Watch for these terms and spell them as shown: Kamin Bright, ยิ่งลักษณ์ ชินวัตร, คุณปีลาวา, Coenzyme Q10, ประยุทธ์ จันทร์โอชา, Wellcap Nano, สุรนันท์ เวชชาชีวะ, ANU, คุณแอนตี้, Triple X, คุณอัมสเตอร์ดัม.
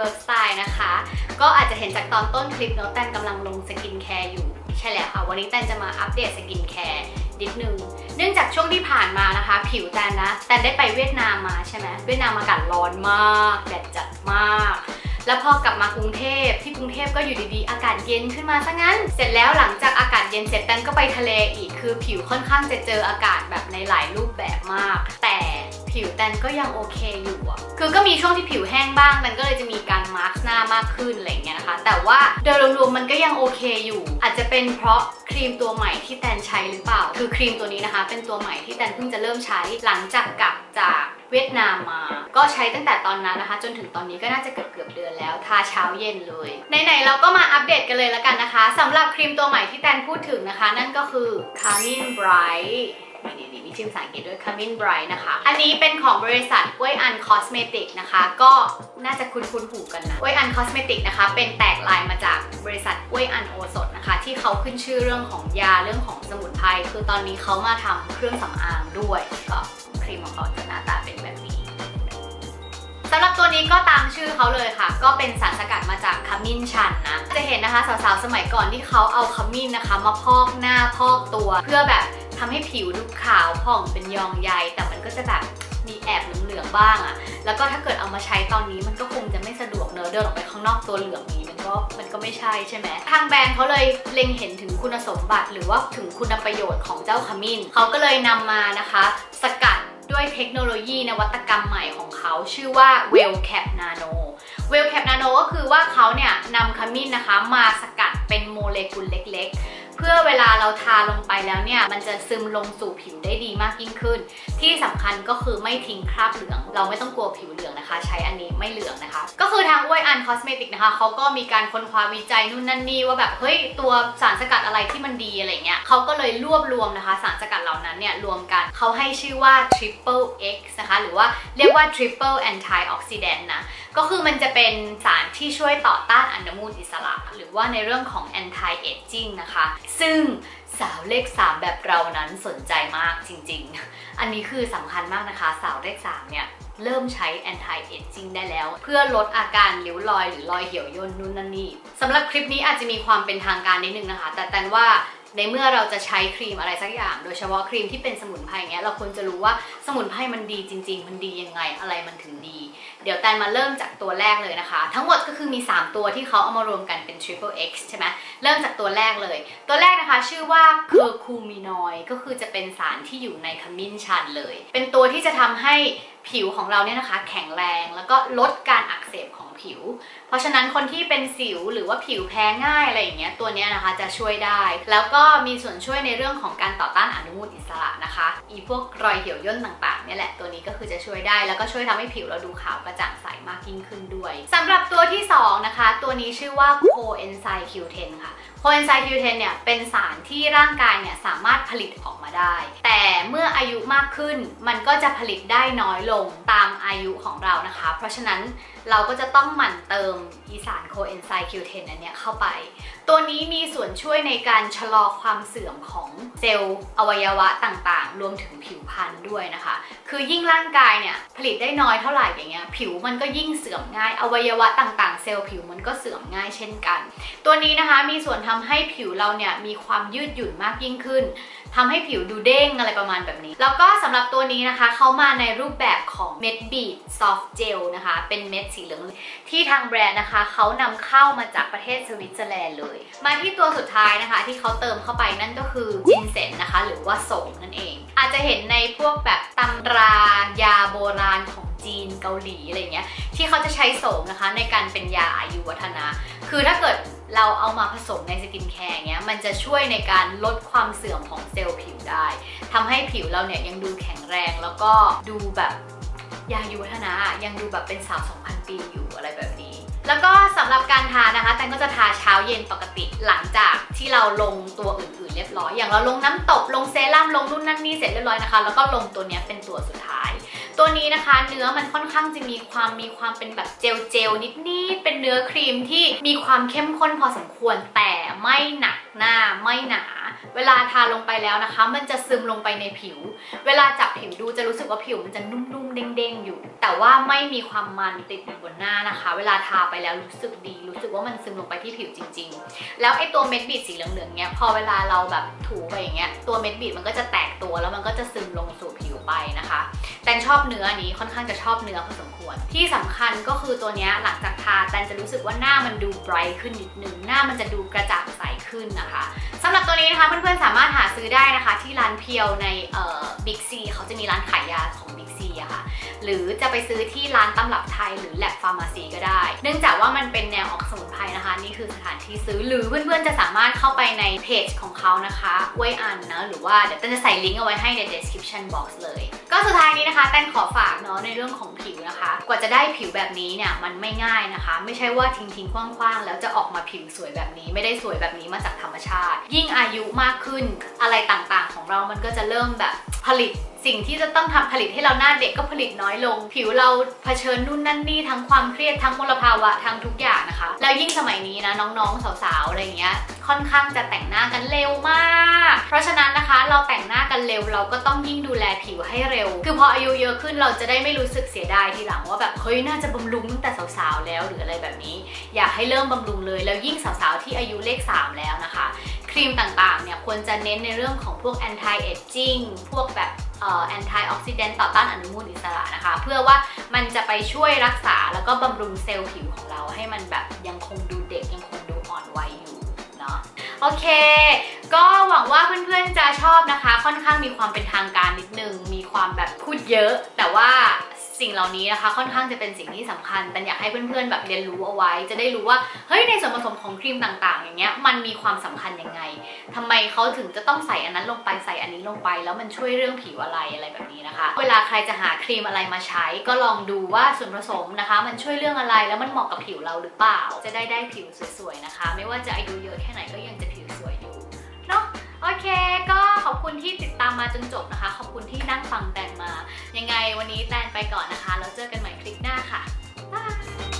วิร์กสไตล์นะคะก็อาจจะเห็นจากตอนต้นคลิปเนาะแตนกำลังลงสกินแคร์อยู่ใช่แล้วค่ะวันนี้แตนจะมาอัปเดตสกินแคร์นิดนึงเนื่องจากช่วงที่ผ่านมานะคะผิวแตนนะแตนได้ไปเวียดนามมาใช่ไหมเวียดนามอากาศร้อนมากแดดจัดมากแล้วพอกลับมากรุงเทพที่กรุงเทพก็อยู่ดีๆอากาศเย็นขึ้นมาซะงั้นเสร็จแล้วหลังจากอากาศเย็นเสร็จแตนก็ไปทะเลอีกคือผิวค่อนข้างจะเจออากาศแบบในหลายรูปแบบมากแต่ผิวแตนก็ยังโอเคอยู่อะคือก็มีช่วงที่ผิวแห้งบ้างแตนก็เลยจะมีการมาร์กหน้ามากขึ้นอะไรอย่างเงี้ยนะคะแต่ว่าโดยรวมๆมันก็ยังโอเคอยู่อาจจะเป็นเพราะครีมตัวใหม่ที่แตนใช้หรือเปล่าคือครีมตัวนี้นะคะเป็นตัวใหม่ที่แตนเพิ่งจะเริ่มใช้หลังจากกลับจากเวียดนามมาก็ใช้ตั้งแต่ตอนนั้นนะคะจนถึงตอนนี้ก็น่าจะเกือบเดือนแล้วทาเช้าเย็นเลยไหนๆเราก็มาอัปเดตกันเลยละกันนะคะสำหรับครีมตัวใหม่ที่แตนพูดถึงนะคะนั่นก็คือ Kamin Brightนี่มีชื่อภาษาอังกฤษด้วย Kamin Bright นะคะอันนี้เป็นของบริษัทเว่ยอันคอสเมติกนะคะก็น่าจะคุ้นหูกันนะเว่ยอันคอสเมติกนะคะเป็นแตกลายมาจากบริษัทเว่ยอันโอสถนะคะที่เขาขึ้นชื่อเรื่องของยาเรื่องของสมุนไพรคือตอนนี้เขามาทำเครื่องสำอางด้วยก็ครีมของเขาจะหน้าตาเป็นแบบนี้สำหรับตัวนี้ก็ตามชื่อเขาเลยค่ะก็เป็นสารสกัดมาจากขมิ้นชันนะจะเห็นนะคะสาวๆสมัยก่อนที่เขาเอาขมิ้นนะคะมาพอกหน้าพอกตัวเพื่อแบบทำให้ผิวดูขาวผ่องเป็นยองใยแต่มันก็จะแบบมีแอบเหลืองๆบ้างอะแล้วก็ถ้าเกิดเอามาใช้ตอนนี้มันก็คงจะไม่สะดวกเนอะเดินออกไปข้างนอกตัวเหลืองนี้มันก็ไม่ใช่ใช่ไหมทางแบรนด์เขาเลยเล็งเห็นถึงคุณสมบัติหรือว่าถึงคุณประโยชน์ของเจ้าขมิ้นเขาก็เลยนำมานะคะสกัดด้วยเทคโนโลยีนวัตกรรมใหม่ของเขาชื่อว่า Wellcap Nano Wellcap Nano ก็คือว่าเขาเนี่ยนำขมิ้นนะคะมาสกัดเป็นโมเลกุลเล็กๆเพื่อเวลาเราทาลงไปแล้วเนี่ยมันจะซึมลงสู่ผิวได้ดีมากยิ่งขึ้นที่สำคัญก็คือไม่ทิ้งคราบเหลืองเราไม่ต้องกลัวผิวเหลืองนะคะใช้อันนี้ไม่เหลืองนะคะก็คือทางเว่ยอันคอสเมติกนะคะเขาก็มีการค้นคว้าวิจัยนู่นนั่นนี่ว่าแบบเฮ้ยตัวสารสกัดอะไรที่มันดีอะไรเงี้ยเขาก็เลยรวบรวมนะคะสารสกัดเหล่านั้นเนี่ยรวมกันเขาให้ชื่อว่า Triple X นะคะหรือว่าเรียกว่า Triple Antioxidant นะก็คือมันจะเป็นสารที่ช่วยต่อต้านอนุมูลอิสระหรือว่าในเรื่องของ anti aging นะคะซึ่งสาวเลข3แบบเรานั้นสนใจมากจริงๆอันนี้คือสำคัญมากนะคะสาวเลข3เนี่ยเริ่มใช้ anti aging ได้แล้วเพื่อลดอาการริ้วรอยหรือรอยเหี่ยวย่นนู่นนั่นนี่สำหรับคลิปนี้อาจจะมีความเป็นทางการนิดนึงนะคะแต่แตนว่าในเมื่อเราจะใช้ครีมอะไรสักอย่างโดยเฉพาะครีมที่เป็นสมุนไพรเงี้ยเราควรจะรู้ว่าสมุนไพรมันดีจริงๆมันดียังไงอะไรมันถึงดีเดี๋ยวแตนมาเริ่มจากตัวแรกเลยนะคะทั้งหมดก็คือมี3ตัวที่เขาเอามารวมกันเป็น Triple X ใช่ไหมเริ่มจากตัวแรกเลยตัวแรกนะคะชื่อว่าเคอร์คูมินอยด์ก็คือจะเป็นสารที่อยู่ในขมิ้นชันเลยเป็นตัวที่จะทำให้ผิวของเราเนี่ยนะคะแข็งแรงแล้วก็ลดการอักเสบของผิวเพราะฉะนั้นคนที่เป็นสิวหรือว่าผิวแพ้ง่ายอะไรอย่างเงี้ยตัวเนี้ยนะคะจะช่วยได้แล้วก็มีส่วนช่วยในเรื่องของการต่อต้านอนุมูลอิสระนะคะอีพวกรอยเหี่ยวย่นต่างๆเนี่ยแหละตัวนี้ก็คือจะช่วยได้แล้วก็ช่วยทำให้ผิวเราดูขาวกระจ่างใสมากยิ่งขึ้นด้วยสำหรับตัวที่2นะคะตัวนี้ชื่อว่า Coenzyme Q10 ค่ะ Coenzyme Q10 เนี่ยเป็นสารที่ร่างกายเนี่ยสามารถผลิตออกมาได้แต่เมื่ออายุมากขึ้นมันก็จะผลิตได้น้อยลงตามอายุของเรานะคะเพราะฉะนั้นเราก็จะต้องหมั่นเติมอีสารโคเอนไซม์ Q10 อันเนี้ยเข้าไปตัวนี้มีส่วนช่วยในการชะลอความเสื่อมของเซลล์อวัยวะต่างๆรวมถึงผิวพรรณด้วยนะคะคือยิ่งร่างกายเนี่ยผลิตได้น้อยเท่าไหร่อย่างเงี้ยผิวมันก็ยิ่งเสื่อมง่ายอวัยวะต่างๆเซลล์ผิวมันก็เสื่อมง่ายเช่นกันตัวนี้นะคะมีส่วนทำให้ผิวเราเนี่ยมีความยืดหยุ่นมากยิ่งขึ้นทำให้ผิวดูเด้งอะไรประมาณแบบนี้แล้วก็สำหรับตัวนี้นะคะเขามาในรูปแบบของเม็ดบีดซอฟต์เจลนะคะเป็นเม็ดสีเหลืองที่ทางแบรนด์นะคะเขานำเข้ามาจากประเทศสวิตเซอร์แลนด์เลยมาที่ตัวสุดท้ายนะคะที่เขาเติมเข้าไปนั่นก็คือจินเซนนะคะหรือว่าโสมนั่นเองอาจจะเห็นในพวกแบบตำรายาโบราณของจีนเกาหลีอะไรเงี้ยที่เขาจะใช้โสมนะคะในการเป็นยาอายุวัฒนะคือถ้าเกิดเราเอามาผสมในสกินแคร์เงี้ยมันจะช่วยในการลดความเสื่อมของเซลล์ผิวได้ทำให้ผิวเราเนี่ยยังดูแข็งแรงแล้วก็ดูแบบยาอายุวัฒนะยังดูแบบเป็นสาว 2,000 ปีอยู่อะไรแบบนี้แล้วก็สำหรับการทานะคะแตนก็จะทาเช้าเย็นปกติหลังจากที่เราลงตัวอื่นๆเรียบร้อยอย่างเราลงน้ำตบลงเซรั่มลงนู่นนั่นนี่เสร็จเรียบร้อยนะคะแล้วก็ลงตัวนี้เป็นตัวสุดท้ายตัวนี้นะคะเนื้อมันค่อนข้างจะมีความเป็นแบบเจลนิดๆเป็นเนื้อครีมที่มีความเข้มข้นพอสมควรแต่ไม่หนักหน้าไม่หนา เวลาทาลงไปแล้วนะคะมันจะซึมลงไปในผิวเวลาจับผิวดูจะรู้สึกว่าผิวมันจะนุ่มๆเด้งๆอยู่แต่ว่าไม่มีความมันติดอยู่บนหน้านะคะเวลาทาไปแล้วรู้สึกดีรู้สึกว่ามันซึมลงไปที่ผิวจริงๆแล้วไอ้ตัวเม็ดบีดสีเหลืองๆเนี้ยพอเวลาเราแบบถูไปอย่างเงี้ยตัวเม็ดบีดมันก็จะแตกตัวแล้วมันก็จะซึมลงสู่ผิวไปนะคะแต่ชอบเนื้อนี้ค่อนข้างจะชอบเนื้อพอสมควรที่สำคัญก็คือตัวเนี้ยหลังจากทาแต่จะรู้สึกว่าหน้ามันดูไบรท์ขึ้นนิดนึงหน้ามันจะดูกระจ่างใสขึ้นนะคะสำหรับตัวนี้นะคะเพื่อนๆสามารถหาซื้อได้นะคะที่ร้านเพียวในบิ๊กซีเขาจะมีร้านขายยาของบิ๊กซีอะค่ะหรือจะไปซื้อที่ร้านตำรับไทยหรือแลบฟาร์มาซีก็ได้เนื่องจากว่ามันเป็นแนวออกสมุนไพรนะคะนี่คือสถานที่ซื้อหรือเพื่อนๆจะสามารถเข้าไปในเพจของเขานะคะไว้อ่านนะหรือว่าเดี๋ยวจะใส่ลิงก์เอาไว้ให้ใน description box เลยก็สุดท้ายนี้นะคะแตนขอฝากเนาะในเรื่องของผิวนะคะกว่าจะได้ผิวแบบนี้เนี่ยมันไม่ง่ายนะคะไม่ใช่ว่าทิ้งๆคว่างๆแล้วจะออกมาผิวสวยแบบนี้ไม่ได้สวยแบบนี้มาจากธรรมชาติยิ่งอายุมากขึ้นอะไรต่างๆของเรามันก็จะเริ่มแบบผลิตสิ่งที่จะต้องทำผลิตให้เราหน้าเด็กก็ผลิตน้อยลงผิวเราเผชิญนู่นนั่นนี่ทั้งความเครียดทั้งมลภาวะทั้งทุกอย่างนะคะแล้วยิ่งสมัยนี้นะน้องๆสาวๆอะไรเงี้ยค่อนข้างจะแต่งหน้ากันเร็วมากเพราะฉะนั้นนะคะเราแต่งหน้ากันเร็วเราก็ต้องยิ่งดูแลผิวให้เร็วคือพออายุเยอะขึ้นเราจะได้ไม่รู้สึกเสียดายทีหลังว่าแบบเฮ้ยน่าจะบำรุงตั้งแต่สาวๆแล้วหรืออะไรแบบนี้อยากให้เริ่มบำรุงเลยแล้วยิ่งสาวๆที่อายุเลข3แล้วนะคะครีมต่างๆเนี่ยควรจะเน้นในเรื่องของพวก anti aging พวกแบบanti oxidant ต่อต้านอนุมูลอิสระนะคะเพื่อว่ามันจะไปช่วยรักษาแล้วก็บำรุงเซลล์ผิวของเราให้มันแบบยังคงดูเด็กยังคงดูอ่อนวัยอยู่เนาะโอเคก็หวังว่าเพื่อนๆจะชอบนะคะค่อนข้างมีความเป็นทางการนิดนึงมีความแบบพูดเยอะแต่ว่าสิ่งเหล่านี้นะคะค่อนข้างจะเป็นสิ่งที่สำคัญแต่อยากให้เพื่อนๆแบบเรียนรู้เอาไว้จะได้รู้ว่าเฮ้ยในส่วนผสมของครีมต่างๆอย่างเงี้ยมันมีความสำคัญยังไงทำไมเขาถึงจะต้องใส่อันนั้นลงไปใส่อันนี้ลงไปแล้วมันช่วยเรื่องผิวอะไรอะไรแบบนี้นะคะเวลาใครจะหาครีมอะไรมาใช้ก็ลองดูว่าส่วนผสมนะคะมันช่วยเรื่องอะไรแล้วมันเหมาะกับผิวเราหรือเปล่าจะได้ผิวสวยๆนะคะไม่ว่าจะอายุเยอะแค่ไหนก็ยังจะผิวสวยอยู่เนาะโอเคก็ขอบคุณที่ติดตามมาจนจบนะคะขอบคุณที่นั่งฟังแตนมายังไงวันนี้แตนไปก่อนนะคะแล้วเจอกันใหม่คลิปหน้าค่ะบ๊าย